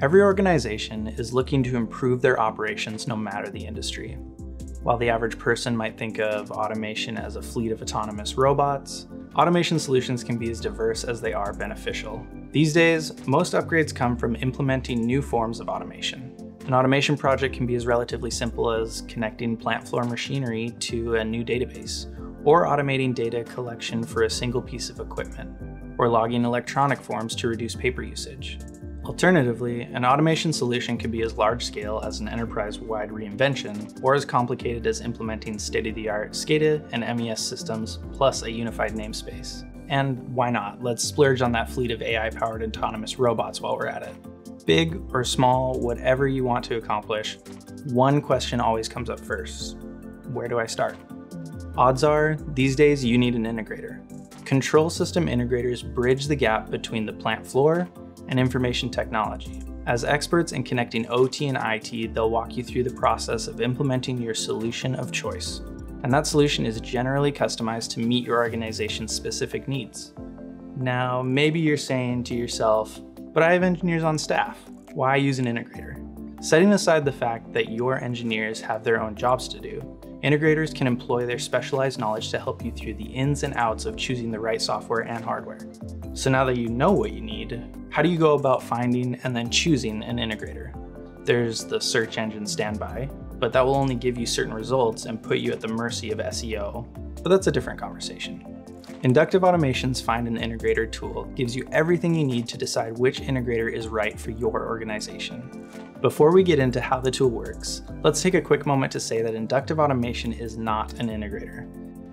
Every organization is looking to improve their operations no matter the industry. While the average person might think of automation as a fleet of autonomous robots, automation solutions can be as diverse as they are beneficial. These days, most upgrades come from implementing new forms of automation. An automation project can be as relatively simple as connecting plant floor machinery to a new database, or automating data collection for a single piece of equipment, or logging electronic forms to reduce paper usage. Alternatively, an automation solution could be as large-scale as an enterprise-wide reinvention, or as complicated as implementing state-of-the-art SCADA and MES systems, plus a unified namespace. And why not? Let's splurge on that fleet of AI-powered autonomous robots while we're at it. Big or small, whatever you want to accomplish, one question always comes up first. Where do I start? Odds are, these days you need an integrator. Control system integrators bridge the gap between the plant floor and information technology. As experts in connecting OT and IT, they'll walk you through the process of implementing your solution of choice. And that solution is generally customized to meet your organization's specific needs. Now, maybe you're saying to yourself, but I have engineers on staff. Why use an integrator? Setting aside the fact that your engineers have their own jobs to do, integrators can employ their specialized knowledge to help you through the ins and outs of choosing the right software and hardware. So now that you know what you need, how do you go about finding and then choosing an integrator? There's the search engine standby, but that will only give you certain results and put you at the mercy of SEO, but that's a different conversation. Inductive Automation's Find an Integrator tool gives you everything you need to decide which integrator is right for your organization. Before we get into how the tool works, let's take a quick moment to say that Inductive Automation is not an integrator.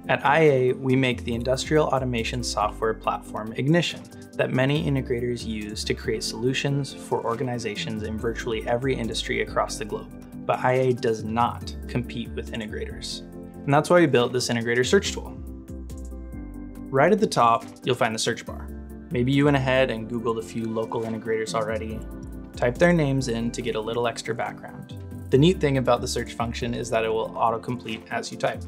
At IA, we make the industrial automation software platform Ignition that many integrators use to create solutions for organizations in virtually every industry across the globe. But IA does not compete with integrators. And that's why we built this integrator search tool. Right at the top, you'll find the search bar. Maybe you went ahead and Googled a few local integrators already. Type their names in to get a little extra background. The neat thing about the search function is that it will autocomplete as you type.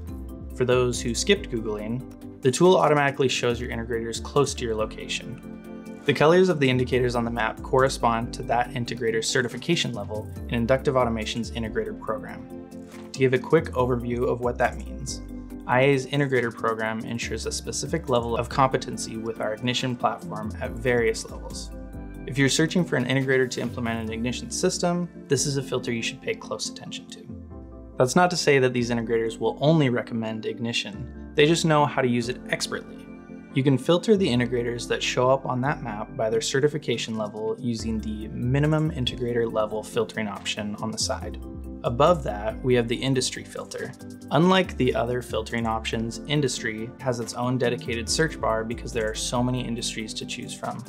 For those who skipped Googling, the tool automatically shows your integrators close to your location. The colors of the indicators on the map correspond to that integrator's certification level in Inductive Automation's integrator program. To give a quick overview of what that means, IA's integrator program ensures a specific level of competency with our Ignition platform at various levels. If you're searching for an integrator to implement an Ignition system, this is a filter you should pay close attention to. That's not to say that these integrators will only recommend Ignition, they just know how to use it expertly. You can filter the integrators that show up on that map by their certification level using the minimum integrator level filtering option on the side. Above that, we have the industry filter. Unlike the other filtering options, industry has its own dedicated search bar because there are so many industries to choose from.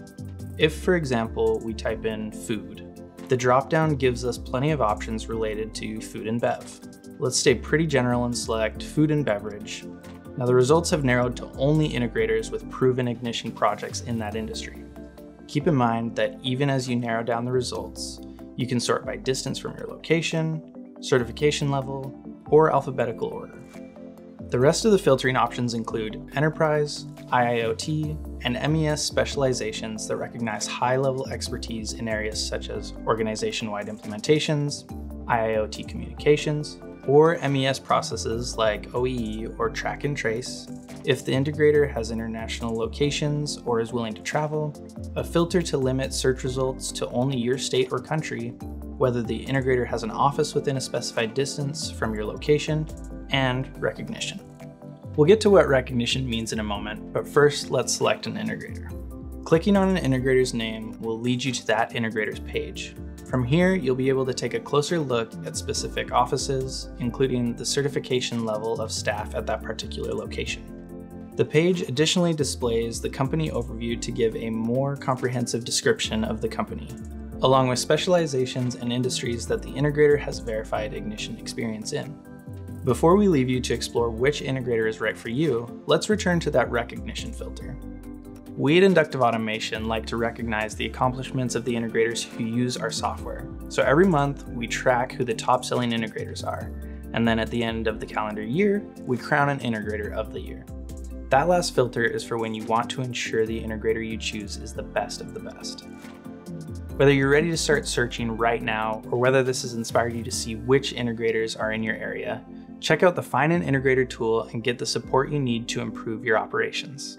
If, for example, we type in food, the dropdown gives us plenty of options related to food and bev. Let's stay pretty general and select food and beverage. Now the results have narrowed to only integrators with proven Ignition projects in that industry. Keep in mind that even as you narrow down the results, you can sort by distance from your location, certification level, or alphabetical order. The rest of the filtering options include enterprise, IIoT, and MES specializations that recognize high-level expertise in areas such as organization-wide implementations, IIoT communications, or MES processes like OEE or track and trace. If the integrator has international locations or is willing to travel, a filter to limit search results to only your state or country, whether the integrator has an office within a specified distance from your location, and recognition. We'll get to what recognition means in a moment, but first let's select an integrator. Clicking on an integrator's name will lead you to that integrator's page. From here, you'll be able to take a closer look at specific offices, including the certification level of staff at that particular location. The page additionally displays the company overview to give a more comprehensive description of the company, along with specializations and industries that the integrator has verified Ignition experience in. Before we leave you to explore which integrator is right for you, let's return to that recognition filter. We at Inductive Automation like to recognize the accomplishments of the integrators who use our software. So every month, we track who the top-selling integrators are. And then at the end of the calendar year, we crown an integrator of the year. That last filter is for when you want to ensure the integrator you choose is the best of the best. Whether you're ready to start searching right now or whether this has inspired you to see which integrators are in your area, check out the Find an Integrator tool and get the support you need to improve your operations.